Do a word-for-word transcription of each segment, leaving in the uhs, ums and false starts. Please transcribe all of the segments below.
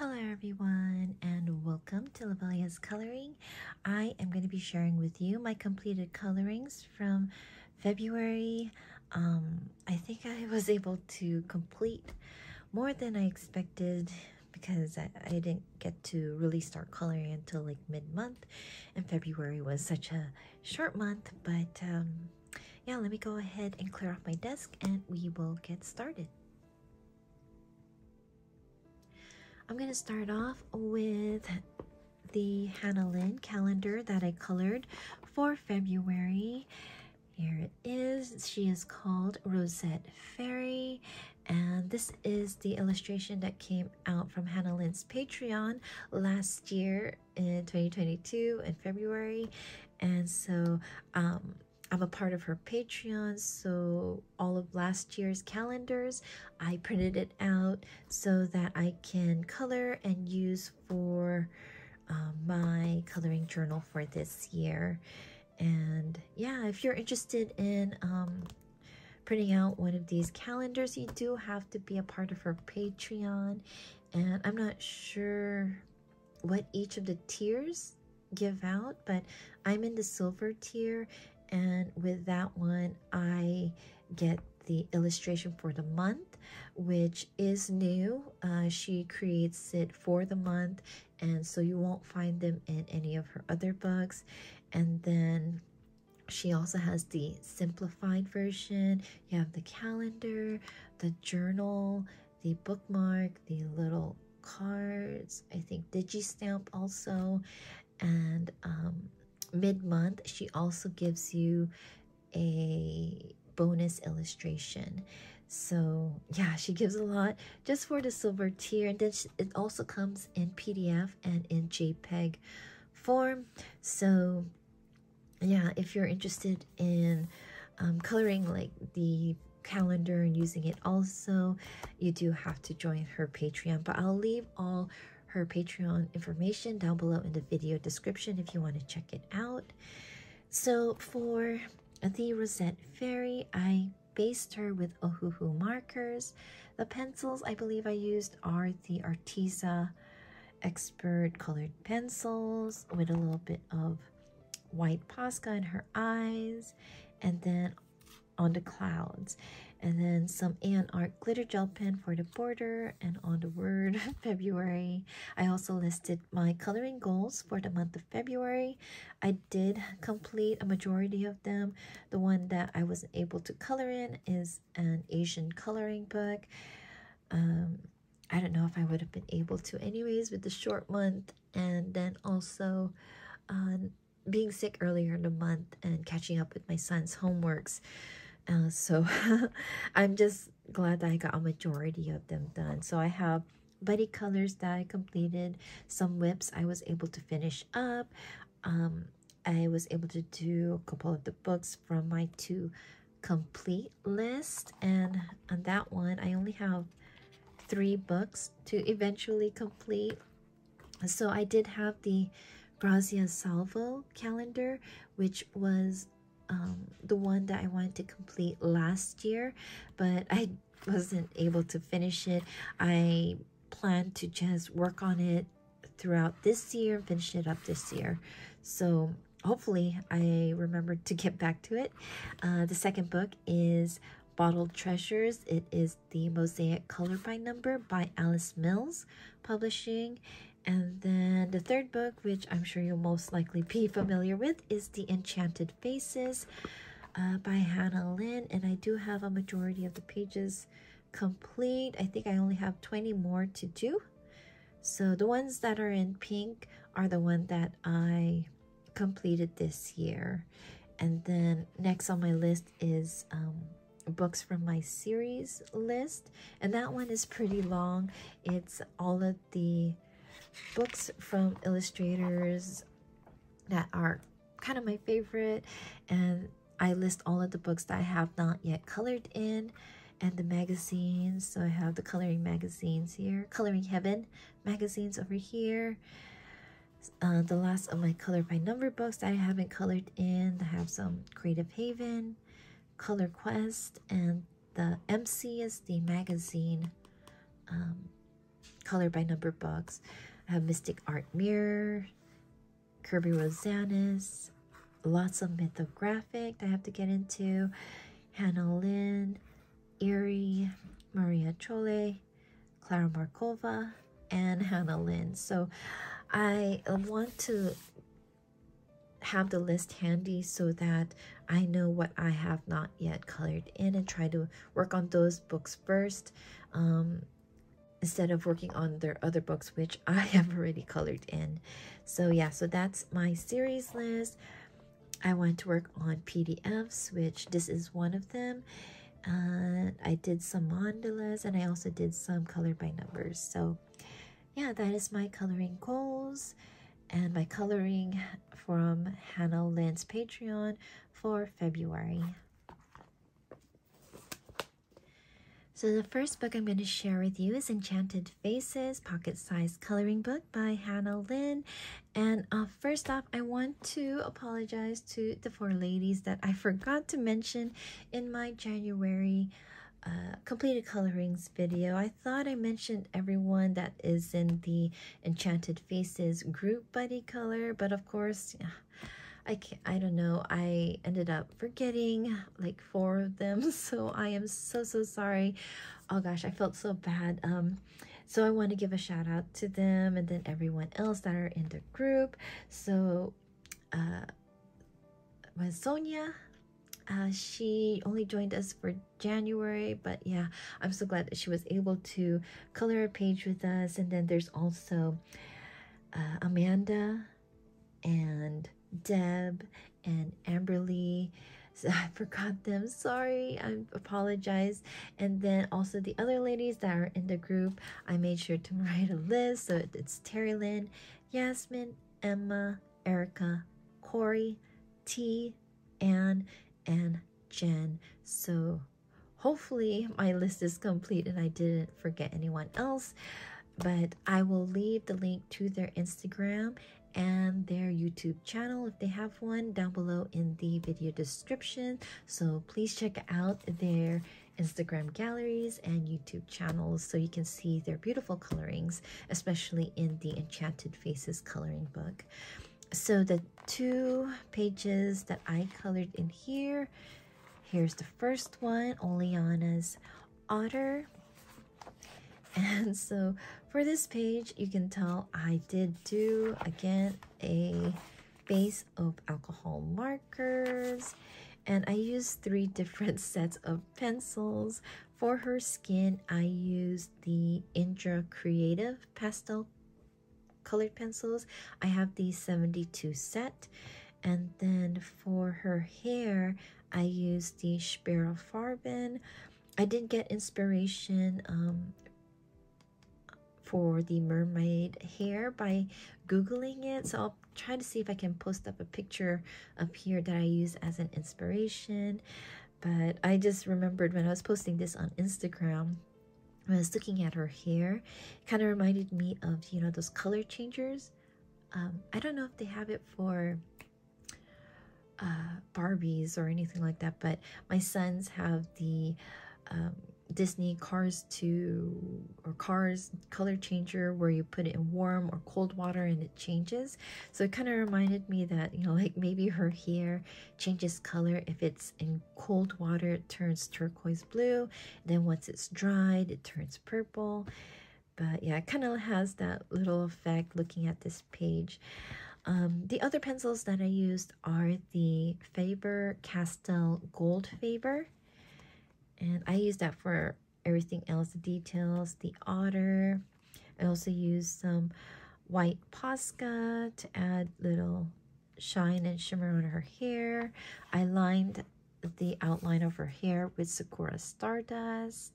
Hello everyone and welcome to Lovella's Coloring. I am going to be sharing with you my completed colorings from February. Um, I think I was able to complete more than I expected because I, I didn't get to really start coloring until like mid-month, and February was such a short month, but um, yeah, let me go ahead and clear off my desk and we will get started. I'm going to start off with the Hannah Lynn calendar that I colored for February. Here it is. She is called Rosette Fairy, and this is the illustration that came out from Hannah Lynn's Patreon last year in twenty twenty-two in February. And so um, I'm a part of her Patreon, so all of last year's calendars, I printed it out so that I can color and use for uh, my coloring journal for this year. And yeah, if you're interested in um, printing out one of these calendars, you do have to be a part of her Patreon. And I'm not sure what each of the tiers give out, but I'm in the silver tier. And with that one, I get the illustration for the month, which is new. Uh, she creates it for the month, and so you won't find them in any of her other books. And then she also has the simplified version. You have the calendar, the journal, the bookmark, the little cards, I think Digistamp also, and um, mid-month she also gives you a bonus illustration. So yeah, she gives a lot just for the silver tier, and then it also comes in P D F and in JPEG form. So yeah, if you're interested in um, coloring like the calendar and using it also, you do have to join her Patreon, but I'll leave all her Patreon information down below in the video description if you want to check it out. So for the Rosette Fairy, I based her with Ohuhu markers. The pencils I believe I used are the Artisa Expert colored pencils with a little bit of white Posca in her eyes, and then on the clouds, and then some A and R glitter gel pen for the border, and on the word February. I also listed my coloring goals for the month of February. I did complete a majority of them. The one that I wasn't able to color in is an Asian coloring book. Um, I don't know if I would have been able to anyways with the short month, and then also on uh, being sick earlier in the month and catching up with my son's homeworks. Uh, so I'm just glad that I got a majority of them done. So I have buddy colors that I completed, some whips I was able to finish up. Um, I was able to do a couple of the books from my to complete list. And on that one, I only have three books to eventually complete. So I did have the Brazia Salvo calendar, which was Um, the one that I wanted to complete last year, but I wasn't able to finish it. I plan to just work on it throughout this year and finish it up this year. So hopefully I remember to get back to it. Uh, the second book is Bottled Treasures. It is the Mosaic Color by Number by Alice Mills Publishing. And then the third book, which I'm sure you'll most likely be familiar with, is The Enchanted Faces uh, by Hannah Lynn. And I do have a majority of the pages complete. I think I only have twenty more to do. So the ones that are in pink are the one that I completed this year. And then next on my list is um, books from my series list. And that one is pretty long. It's all of the books from illustrators that are kind of my favorite, and I list all of the books that I have not yet colored in, and the magazines. So I have the coloring magazines here, Coloring Heaven magazines over here, uh, the last of my color by number books that I haven't colored in. I have some Creative Haven, Color Quest, and the M C is the magazine um, color by number box. I have Mystic Art Mirror, Kirby Rosanis, lots of Mythographic that I have to get into, Hannah Lynn, Erie, Maria Chole, Clara Markova, and Hannah Lynn. So I want to have the list handy so that I know what I have not yet colored in and try to work on those books first, um, instead of working on their other books, which I have already colored in. So yeah, so that's my series list. I want to work on P D Fs, which this is one of them. Uh, I did some mandalas and I also did some color by numbers. So yeah, that is my coloring goals and my coloring from Hannah Lynn's Patreon for February. So the first book I'm going to share with you is Enchanted Faces, pocket-sized coloring book by Hannah Lynn. And uh, first off, I want to apologize to the four ladies that I forgot to mention in my January uh, completed colorings video. I thought I mentioned everyone that is in the Enchanted Faces group buddy color, but of course, yeah, I can't, I don't know, I ended up forgetting like four of them, so I am so so sorry. Oh gosh, I felt so bad. Um so I want to give a shout out to them and then everyone else that are in the group. So uh my Sonia, uh she only joined us for January, but yeah, I'm so glad that she was able to color a page with us. And then there's also uh, Amanda and Deb and Amberly. So I forgot them, sorry, I apologize. And then also the other ladies that are in the group, I made sure to write a list. So it's Terry Lynn, Yasmin, Emma, Erica, Corey, T, Anne, and Jen. So hopefully my list is complete and I didn't forget anyone else, but I will leave the link to their Instagram and their YouTube channel if they have one down below in the video description. So please check out their Instagram galleries and YouTube channels so you can see their beautiful colorings, especially in the Enchanted Faces coloring book. So the two pages that I colored in here, here's the first one, Oleana's Otter. And so for this page, you can tell I did do, again, a base of alcohol markers. And I used three different sets of pencils. For her skin, I used the Indra Creative pastel colored pencils. I have the seventy-two set. And then for her hair, I used the Spirafarben. I did get inspiration um, for the mermaid hair by googling it, so I'll try to see if I can post up a picture up here that I use as an inspiration. But I just remembered when I was posting this on Instagram, when I was looking at her hair, it kind of reminded me of, you know, those color changers. um, I don't know if they have it for uh, Barbies or anything like that, but my sons have the um, Disney Cars two or Cars color changer where you put it in warm or cold water and it changes. So it kind of reminded me that, you know, like maybe her hair changes color. If it's in cold water, it turns turquoise blue, then once it's dried, it turns purple. But yeah, it kind of has that little effect looking at this page. Um, the other pencils that I used are the Faber Castell Gold Faber. And I use that for everything else, the details, the otter. I also use some white Posca to add little shine and shimmer on her hair. I lined the outline of her hair with Sakura Stardust.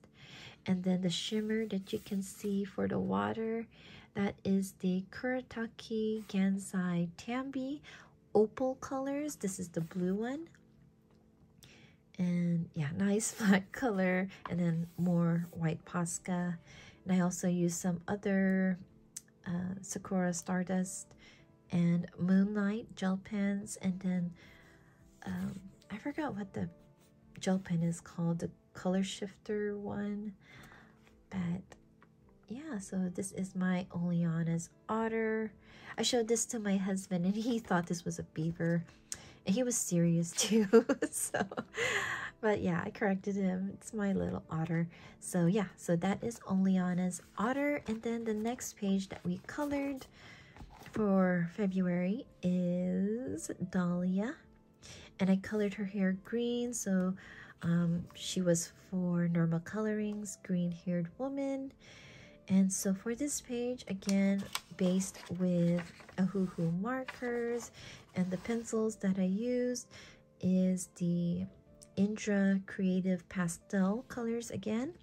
And then the shimmer that you can see for the water, that is the Kuretake Gansai Tambi Opal colors. This is the blue one. And yeah, nice flat color, and then more white Posca. And I also used some other uh, Sakura Stardust and Moonlight gel pens. And then um, I forgot what the gel pen is called, the color shifter one. But yeah, so this is my Oleana's otter. I showed this to my husband and he thought this was a beaver. And he was serious too. So, but yeah, I corrected him. It's my little otter. So yeah, so that is Oleana's otter. And then the next page that we colored for February is Dahlia. And I colored her hair green. So um, she was for Normal Colorings, Green-Haired Woman. And so for this page, again, based with Ohuhu markers, and the pencils that I used is the Indra Creative Pastel colors again.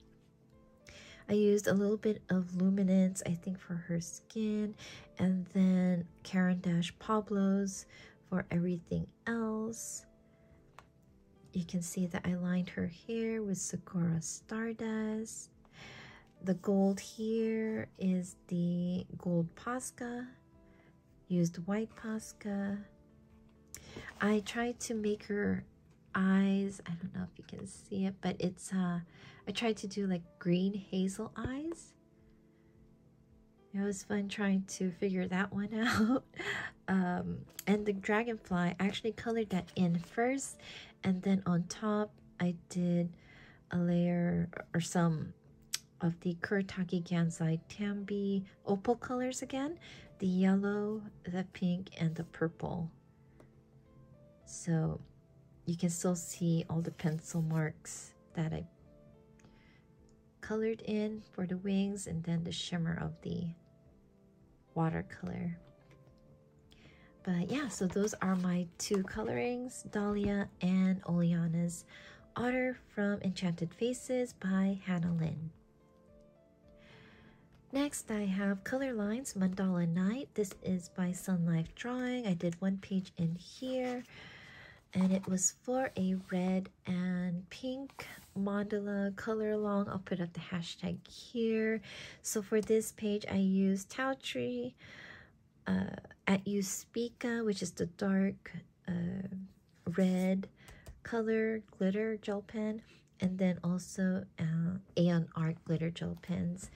I used a little bit of Luminance, I think, for her skin, and then Caran d'Ache Pablos for everything else. You can see that I lined her hair with Sakura Stardust. The gold here is the gold Posca. Used white Posca. I tried to make her eyes, I don't know if you can see it, but it's, uh, I tried to do like green hazel eyes. It was fun trying to figure that one out. Um, and the dragonfly, I actually colored that in first, and then on top I did a layer or some of the Kuretake Gansai Tambi opal colors again, the yellow, the pink, and the purple. So you can still see all the pencil marks that I colored in for the wings, and then the shimmer of the watercolor. But yeah, so those are my two colorings, Dahlia and Oleana's otter from Enchanted Faces by Hannah Lynn. Next, I have Color Lines Mandala Night. This is by Sun Life Drawing. I did one page in here, and it was for a red and pink mandala color along. I'll put up the hashtag here. So for this page, I used Tao Tree, uh, at Uspica, which is the dark uh, red color glitter gel pen, and then also uh, Aeon Art glitter gel pens.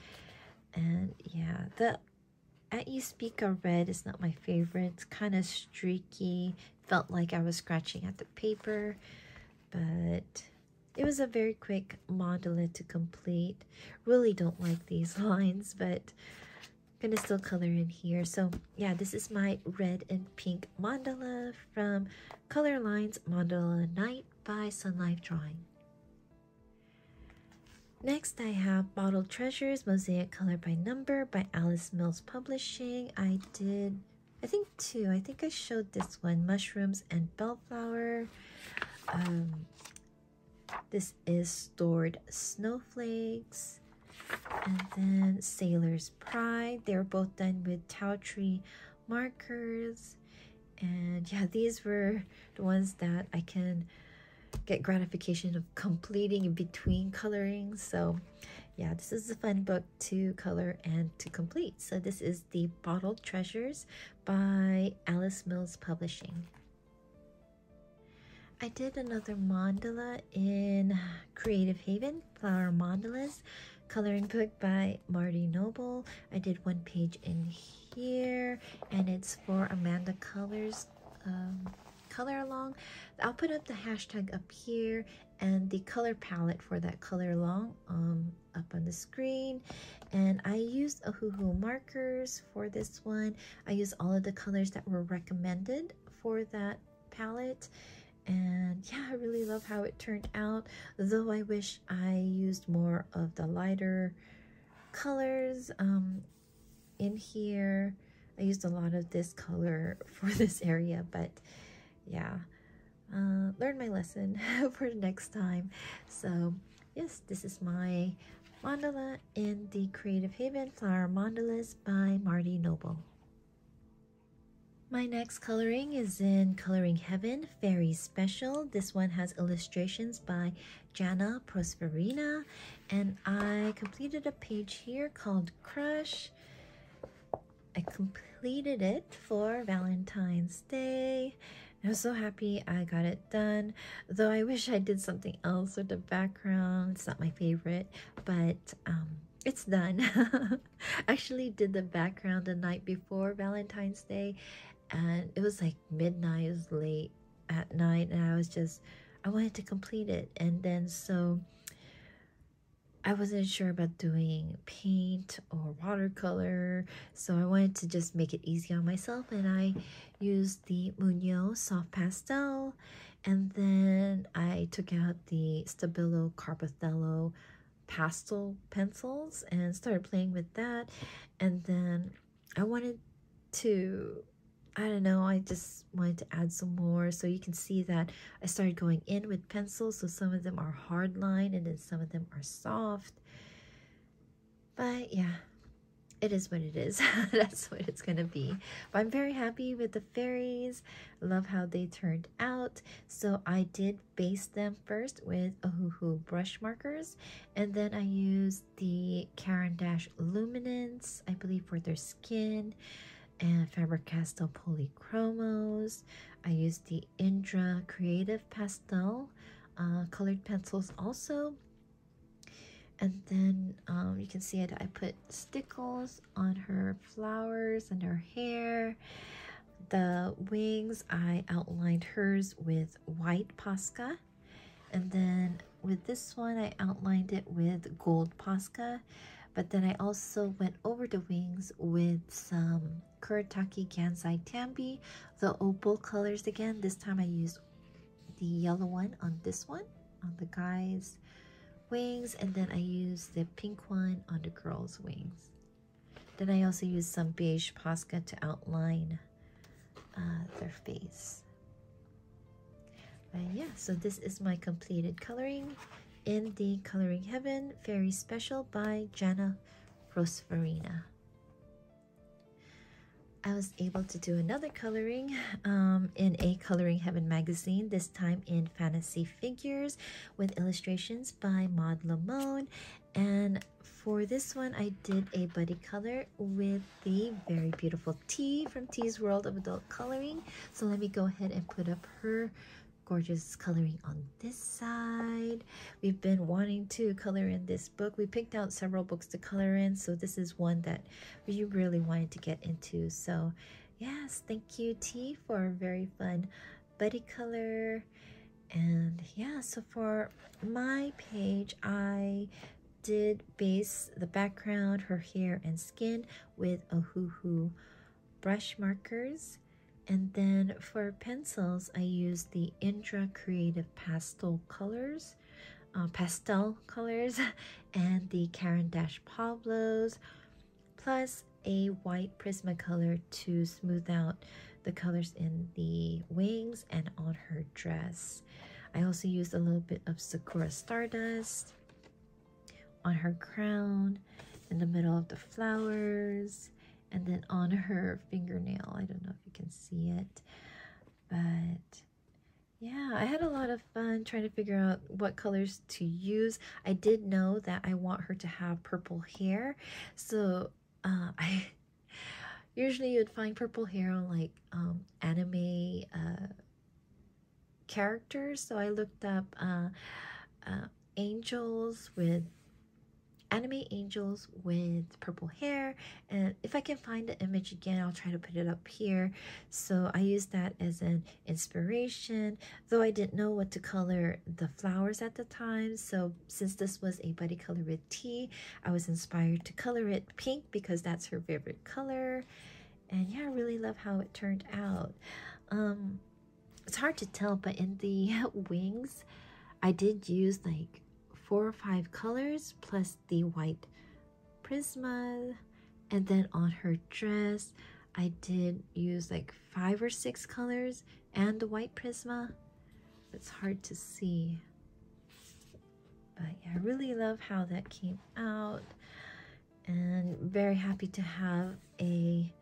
And yeah, the At You Speak a Red is not my favorite. It's kind of streaky. Felt like I was scratching at the paper. But it was a very quick mandala to complete. Really don't like these lines, but I'm going to still color in here. So yeah, this is my red and pink mandala from Color Lines Mandala Night by Sun Life Drawing. Next, I have Bottled Treasures, Mosaic Color by Number by Alice Mills Publishing. I did, I think, two. I think I showed this one, Mushrooms and Bellflower. Um, this is Stored Snowflakes. And then Sailor's Pride. They were both done with Tao Tree markers. And yeah, these were the ones that I can get gratification of completing in between coloring. So yeah, this is a fun book to color and to complete. So this is the Bottled Treasures by Alice Mills Publishing. I did another mandala in Creative Haven, Flower Mandalas, coloring book by Marty Noble. I did one page in here, and it's for Amanda Colors um, color along. I'll put up the hashtag up here and the color palette for that color along um, up on the screen. And I used Ohuhu markers for this one. I used all of the colors that were recommended for that palette. And yeah, I really love how it turned out, though I wish I used more of the lighter colors um, in here. I used a lot of this color for this area, but yeah, uh, learn my lesson for the next time. So yes, this is my mandala in the Creative Haven Flower Mandalas by Marty Noble. My next coloring is in Coloring Heaven Fairy Special. This one has illustrations by Jana Prosperina, and I completed a page here called Crush. I completed it for Valentine's Day. I was so happy I got it done, though I wish I did something else with the background. It's not my favorite, but um, it's done. Actually did the background the night before Valentine's Day, and it was like midnight, it was late at night, and I was just, I wanted to complete it. And then so I wasn't sure about doing paint or watercolor, so I wanted to just make it easy on myself, and I used the Muñoz soft pastel, and then I took out the Stabilo Carbothello pastel pencils and started playing with that. And then I wanted to, I don't know, I just wanted to add some more. So you can see that I started going in with pencils. So some of them are hard line and then some of them are soft. But yeah, it is what it is. That's what it's going to be. But I'm very happy with the fairies. Love how they turned out. So I did base them first with Ohuhu brush markers. And then I used the Caran d'Ache Luminance, I believe, for their skin. And Faber-Castell Polychromos. I used the Indra Creative pastel uh, colored pencils also. And then um, you can see it, I put stickles on her flowers and her hair. The wings, I outlined hers with white Posca. And then with this one, I outlined it with gold Posca. But then I also went over the wings with some Kuretake Gansai Tambi, the opal colors again. This time I used the yellow one on this one, on the guy's wings, and then I used the pink one on the girl's wings. Then I also used some beige Posca to outline uh, their face. But yeah, so this is my completed coloring in the Coloring Heaven Fairy Special by Jana Prosperina. I was able to do another coloring um, in a Coloring Heaven magazine, this time in Fantasy Figures with illustrations by Maud Lamone. And for this one, I did a buddy color with the very beautiful T from T's World of Adult Coloring. So let me go ahead and put up her gorgeous coloring on this side. We've been wanting to color in this book. We picked out several books to color in, so this is one that we really wanted to get into. So yes, thank you T for a very fun buddy color. And yeah, so for my page, I did base the background, her hair and skin with Ohuhu brush markers. And then for pencils, I used the Indra Creative Pastel Colors, uh, Pastel Colors, and the Caran d'Ache Pablos, plus a white Prismacolor to smooth out the colors in the wings and on her dress. I also used a little bit of Sakura Stardust on her crown, in the middle of the flowers, and then on her fingernail. I don't know if you can see it, but yeah, I had a lot of fun trying to figure out what colors to use. I did know that I want her to have purple hair, so uh, I usually you'd find purple hair on like um, anime uh, characters, so I looked up uh, uh, angels with anime angels with purple hair, and if I can find the image again, I'll try to put it up here. So I used that as an inspiration, though I didn't know what to color the flowers at the time. So since this was a buddy color with tea, I was inspired to color it pink because that's her favorite color. And yeah, I really love how it turned out. Um, it's hard to tell, but in the wings, I did use like four or five colors plus the white Prisma. And then on her dress, I did use like five or six colors and the white Prisma. It's hard to see, but yeah, I really love how that came out, and very happy to have a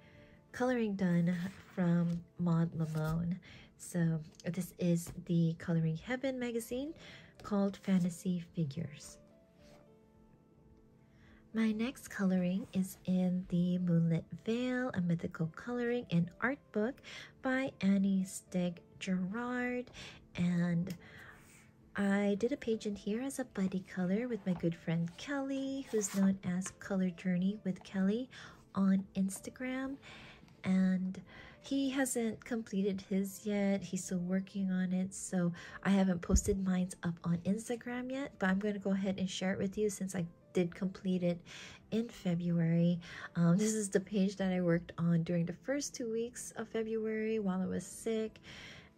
coloring done from Maud Lamone. So this is the Coloring Heaven magazine called Fantasy Figures. My next coloring is in The Moonlit Veil, a mythical coloring and art book by Annie Steg Gerard. And I did a page in here as a buddy color with my good friend Kelly, who's known as Color Journey with Kelly on Instagram. And he hasn't completed his yet. He's still working on it, so I haven't posted mine up on Instagram yet, but I'm going to go ahead and share it with you since I did complete it in February. Um, this is the page that I worked on during the first two weeks of February while I was sick.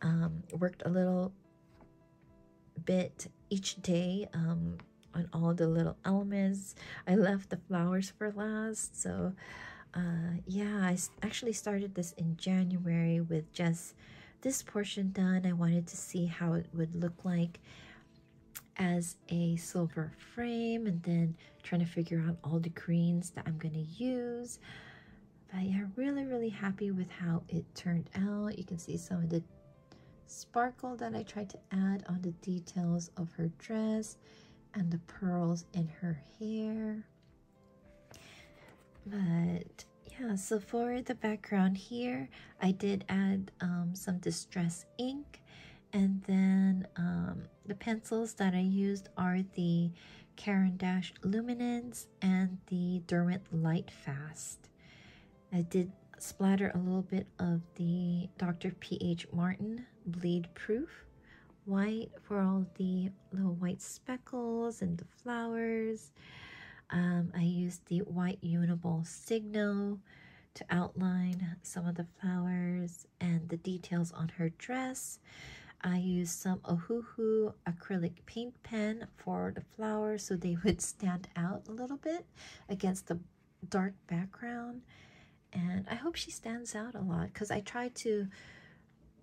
Um, worked a little bit each day um, on all the little elements. I left the flowers for last, so... Uh, yeah, I actually started this in January with just this portion done. I wanted to see how it would look like as a silver frame, and then trying to figure out all the greens that I'm going to use. But yeah, really, really happy with how it turned out. You can see some of the sparkle that I tried to add on the details of her dress and the pearls in her hair. But yeah, so for the background here, I did add um, some distress ink, and then um, the pencils that I used are the Caran d'Ache Luminance and the Derwent Light Fast. I did splatter a little bit of the Doctor P H Martin Bleed Proof white for all the little white speckles and the flowers. Um, I used the white Uniball Signo to outline some of the flowers and the details on her dress. I used some Ohuhu acrylic paint pen for the flowers so they would stand out a little bit against the dark background. And I hope she stands out a lot, because I tried to,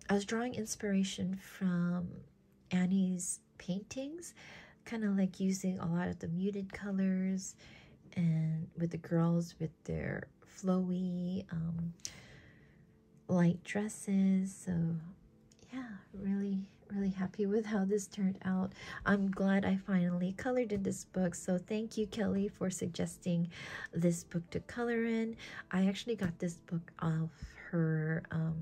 I was drawing inspiration from Annie's paintings, kind of like using a lot of the muted colors, and with the girls with their flowy um, light dresses. So yeah, really really happy with how this turned out. I'm glad I finally colored in this book, so thank you, Kelly, for suggesting this book to color in. I actually got this book off her um,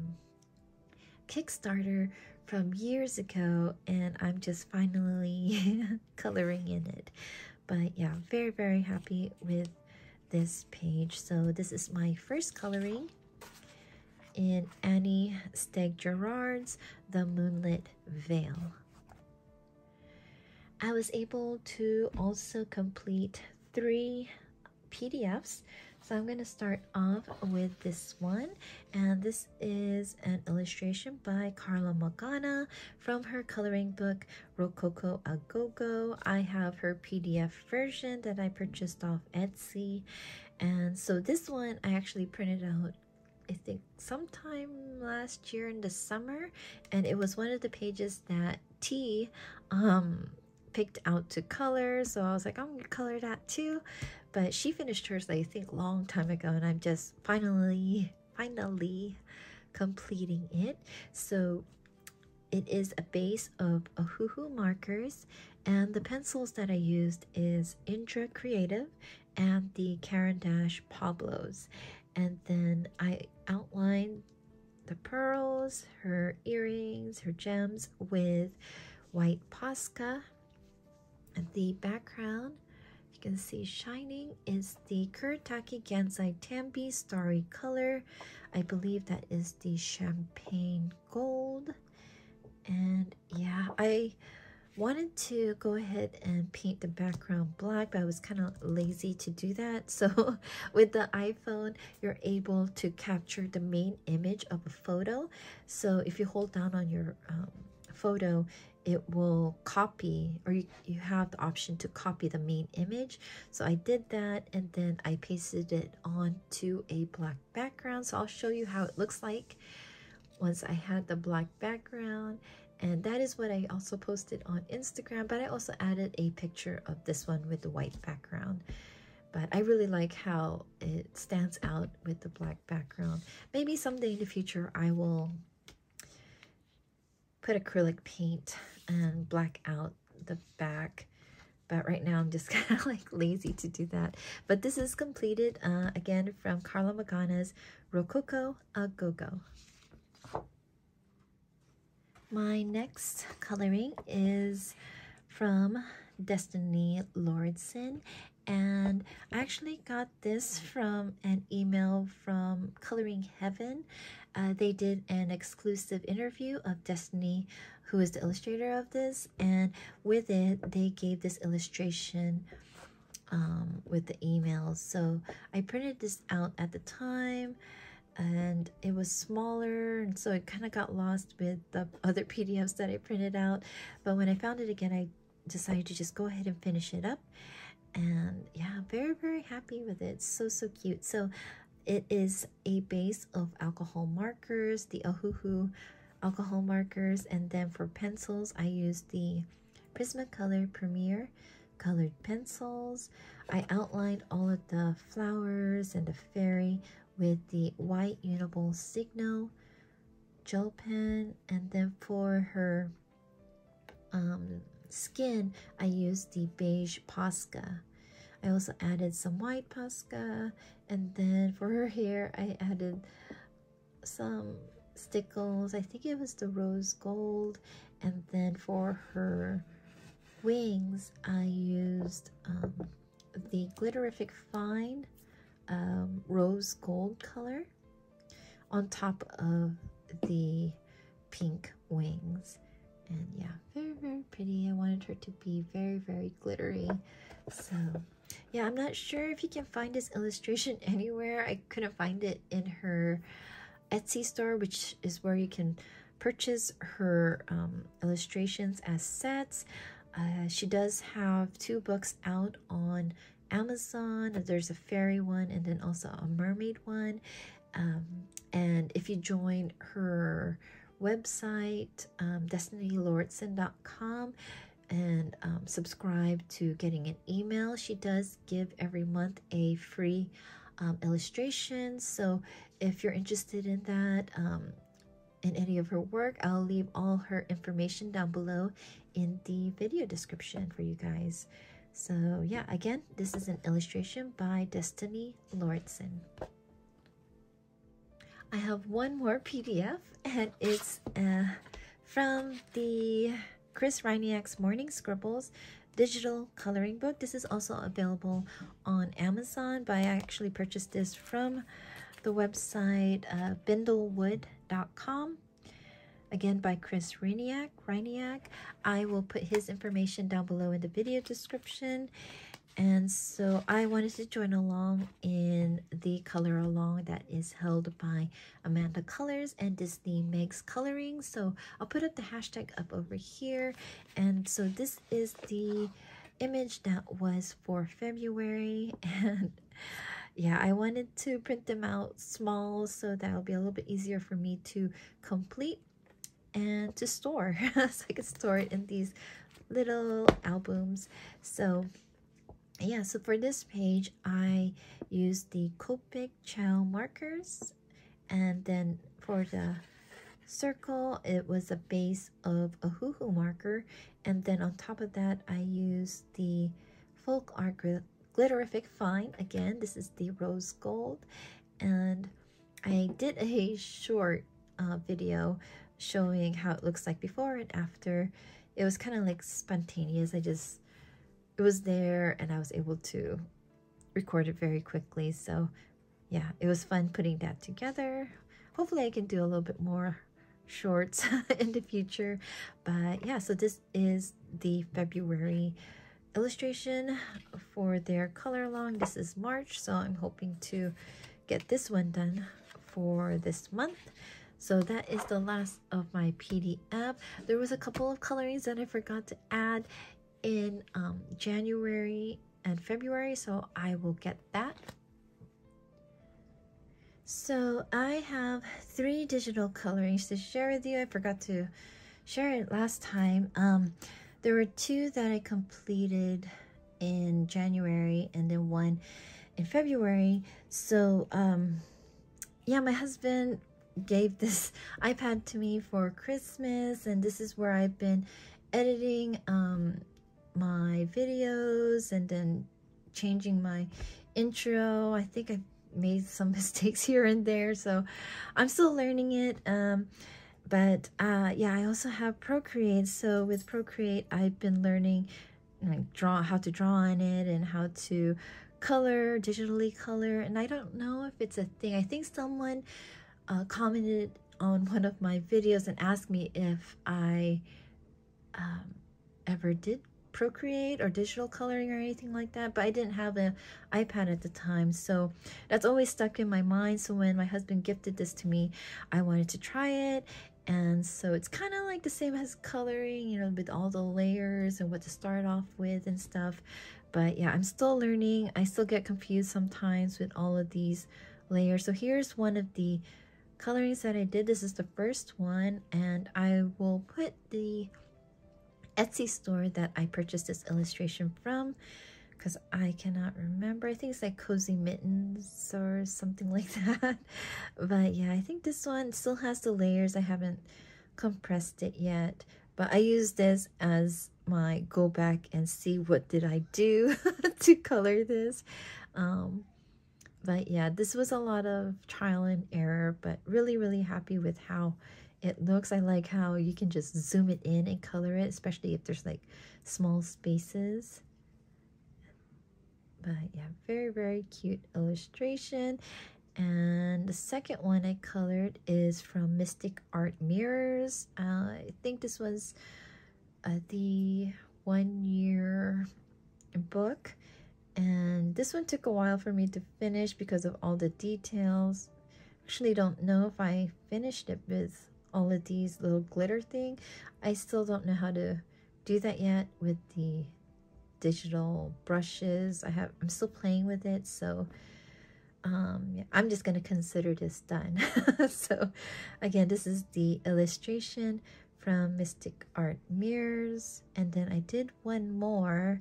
Kickstarter from years ago, and I'm just finally coloring in it. But yeah, very very happy with this page. So this is my first coloring in Annie Steg Gerard's The Moonlit Veil. I was able to also complete three P D Fs. So I'm going to start off with this one, and this is an illustration by Carla Morgana from her coloring book, Rococo Agogo. I have her P D F version that I purchased off Etsy, and so this one I actually printed out, I think, sometime last year in the summer, and it was one of the pages that T um, picked out to color, so I was like, I'm going to color that too. But she finished hers, I think, a long time ago, and I'm just finally, finally completing it. So it is a base of Ohuhu markers, and the pencils that I used is Indra Creative and the Caran d'Ache Pablos. And then I outlined the pearls, her earrings, her gems with white Posca. And the background, you can see shining, is the Kuretake Gansai Tambi Starry Color. I believe that is the champagne gold. And yeah, I wanted to go ahead and paint the background black, but I was kind of lazy to do that. So with the iPhone, you're able to capture the main image of a photo. So if you hold down on your um, photo, it will copy, or you, you have the option to copy the main image. So I did that, and then I pasted it onto a black background. So I'll show you how it looks like once I had the black background. And that is what I also posted on Instagram, but I also added a picture of this one with the white background. But I really like how it stands out with the black background. Maybe someday in the future I will put acrylic paint and black out the back, but right now I'm just kind of like lazy to do that. But this is completed uh, again from Carla Morgana's Rococo Agogo. My next coloring is from Destiny Lauritsen, and I actually got this from an email from Coloring Heaven. Uh, they did an exclusive interview of Destiny, who is the illustrator of this, and with it they gave this illustration um, with the email. So I printed this out at the time, and it was smaller, and so it kind of got lost with the other P D Fs that I printed out. But when I found it again, I decided to just go ahead and finish it up. And yeah, very very happy with it. So so cute. So it is a base of alcohol markers, the Ohuhu alcohol markers, and then for pencils I used the Prismacolor Premier colored pencils. I outlined all of the flowers and the fairy with the white Uniball Signo gel pen, and then for her um, skin I used the beige Posca. I also added some white Posca, and then for her hair I added some stickles. I think it was the rose gold, and then for her wings I used um, the Glitterific Fine um, rose gold color on top of the pink wings. And yeah, very very pretty. I wanted her to be very very glittery. So yeah, I'm not sure if you can find this illustration anywhere. I couldn't find it in her Etsy store, which is where you can purchase her um, illustrations as sets. Uh, she does have two books out on Amazon. There's a fairy one and then also a mermaid one. Um, and if you join her website, um, destiny lauritsen dot com, and um, subscribe to getting an email, she does give every month a free um, illustration. So if you're interested in that, um, in any of her work, I'll leave all her information down below in the video description for you guys. So yeah, again, this is an illustration by Destiny Lauritsen. I have one more P D F, and it's uh, from the Chris Reiniak's Morning Scribbles digital coloring book. This is also available on Amazon, but I actually purchased this from the website uh, bindlewood dot com. Again, by Chris Reiniak. Reiniak. I will put his information down below in the video description. And so I wanted to join along in the color along that is held by Amanda Colors and Disney Makes Coloring. So I'll put up the hashtag up over here. And so this is the image that was for February. And yeah, I wanted to print them out small so that'll be a little bit easier for me to complete and to store. So I can store it in these little albums. So yeah, so for this page, I used the Copic Chow markers, and then for the circle, it was a base of a Ohuhu marker, and then on top of that, I used the Folk Art Glitterific Fine. Again, this is the rose gold, and I did a short uh, video showing how it looks like before and after. It was kind of like spontaneous. I just... it was there, and I was able to record it very quickly. So yeah, it was fun putting that together. Hopefully I can do a little bit more shorts in the future. But yeah, so this is the February illustration for their color along. This is March, so I'm hoping to get this one done for this month. So that is the last of my P D F. There was a couple of colorings that I forgot to add in um, January and February, so I will get that. So I have three digital colorings to share with you. I forgot to share it last time. Um, there were two that I completed in January and then one in February. So um, yeah, my husband gave this iPad to me for Christmas, and this is where I've been editing um, my videos and then changing my intro. I think I made some mistakes here and there, so I'm still learning it. Um, But uh, yeah, I also have Procreate. So with Procreate, I've been learning like draw how to draw on it and how to color, digitally color. And I don't know if it's a thing. I think someone uh, commented on one of my videos and asked me if I um, ever did Procreate or digital coloring or anything like that, but I didn't have an iPad at the time, so that's always stuck in my mind. So when my husband gifted this to me, I wanted to try it. And so it's kind of like the same as coloring, you know, with all the layers and what to start off with and stuff. But yeah, I'm still learning. I still get confused sometimes with all of these layers. So here's one of the colorings that I did. This is the first one, and I will put the Etsy store that I purchased this illustration from, because I cannot remember. I think it's like Cozy Mittens or something like that. But yeah, I think this one still has the layers. I haven't compressed it yet, but I use this as my go back and see what did I do to color this. Um, but yeah, this was a lot of trial and error, but really, really happy with how it looks. I like how you can just zoom it in and color it, especially if there's like small spaces. But yeah, very, very cute illustration. And the second one I colored is from Mystic Art Mirrors. Uh, I think this was uh, the one year book. And this one took a while for me to finish because of all the details. Actually don't know if I finished it with all of these little glitter thing. I still don't know how to do that yet with the digital brushes. I have, I'm still playing with it. So um, yeah, I'm just gonna consider this done. So again, this is the illustration from Mystic Art Mirrors. And then I did one more,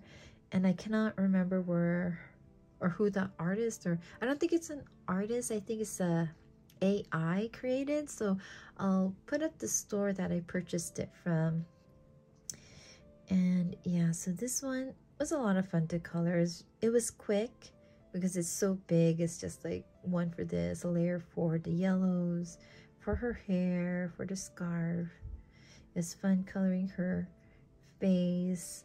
and I cannot remember where or who the artist, or I don't think it's an artist. I think it's a A I created. So I'll put up the store that I purchased it from. And yeah, so this one was a lot of fun to color. It was quick because it's so big. It's just like one for this, a layer for the yellows, for her hair, for the scarf. It's fun coloring her face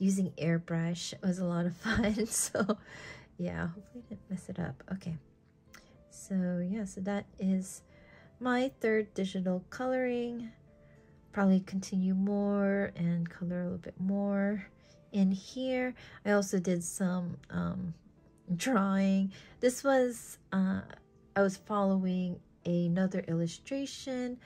using airbrush. It was a lot of fun. So yeah, hopefully I didn't mess it up. Okay. So yeah, so that is my third digital coloring. Probably continue more and color a little bit more in here. I also did some um, drawing. This was, uh, I was following another illustration.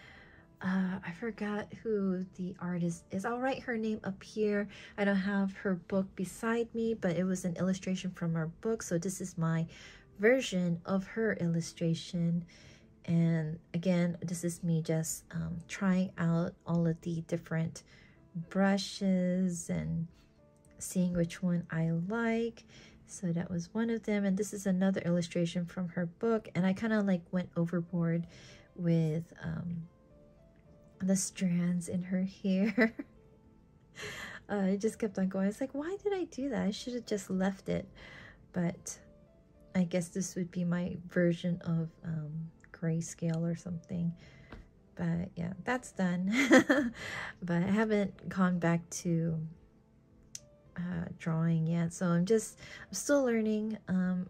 Uh, I forgot who the artist is. I'll write her name up here. I don't have her book beside me, but it was an illustration from her book. So this is my version of her illustration. And again, this is me just um, trying out all of the different brushes and seeing which one I like. So that was one of them. And this is another illustration from her book. And I kind of like went overboard with um, the strands in her hair. uh, I just kept on going. It's like, why did I do that? I should have just left it. But I guess this would be my version of um, grayscale or something. But yeah, that's done. But I haven't gone back to uh, drawing yet. So I'm just, I'm still learning. Um,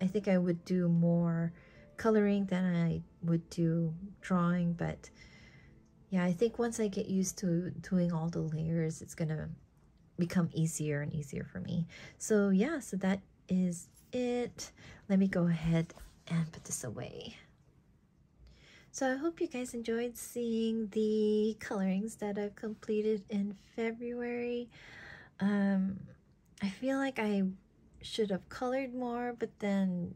I think I would do more coloring than I would do drawing. But yeah, I think once I get used to doing all the layers, it's gonna become easier and easier for me. So yeah, so that is it. Let me go ahead and put this away. So I hope you guys enjoyed seeing the colorings that I've completed in February. um I feel like I should have colored more, but then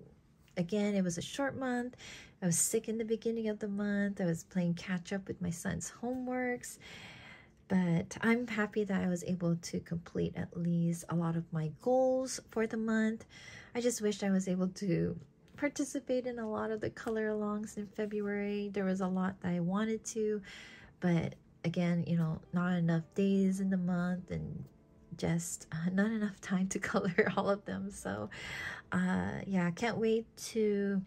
again, it was a short month. I was sick in the beginning of the month. I was playing catch up with my son's homeworks. But I'm happy that I was able to complete at least a lot of my goals for the month. I just wished I was able to participate in a lot of the color alongs in February. There was a lot that I wanted to, but again, you know, not enough days in the month and just uh, not enough time to color all of them. So uh, yeah, I can't wait to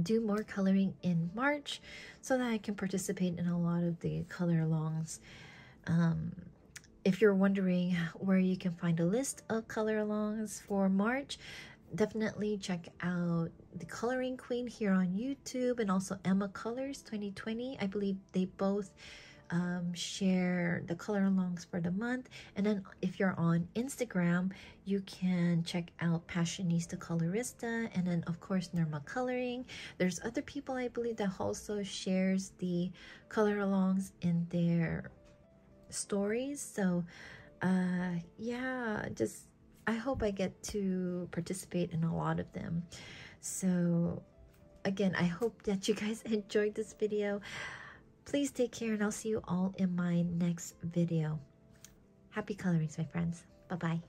do more coloring in March so that I can participate in a lot of the color alongs. Um, if you're wondering where you can find a list of color alongs for March, definitely check out the Coloring Queen here on YouTube and also Emma Colors twenty twenty. I believe they both um, share the color alongs for the month. And then if you're on Instagram, you can check out Passionista Colorista and then of course Nirma Coloring. There's other people I believe that also shares the color alongs in their stories. So uh yeah, just I hope I get to participate in a lot of them. So again, I hope that you guys enjoyed this video. Please take care, and I'll see you all in my next video. Happy colorings, my friends. Bye bye.